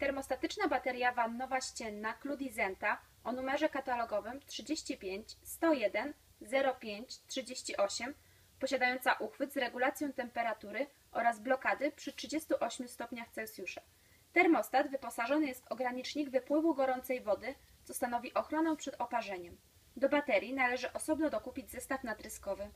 Termostatyczna bateria wannowa ścienna Kludi Zenta o numerze katalogowym 35 101 05 38, posiadająca uchwyt z regulacją temperatury oraz blokady przy 38 stopniach Celsjusza. Termostat wyposażony jest w ogranicznik wypływu gorącej wody, co stanowi ochronę przed oparzeniem. Do baterii należy osobno dokupić zestaw natryskowy.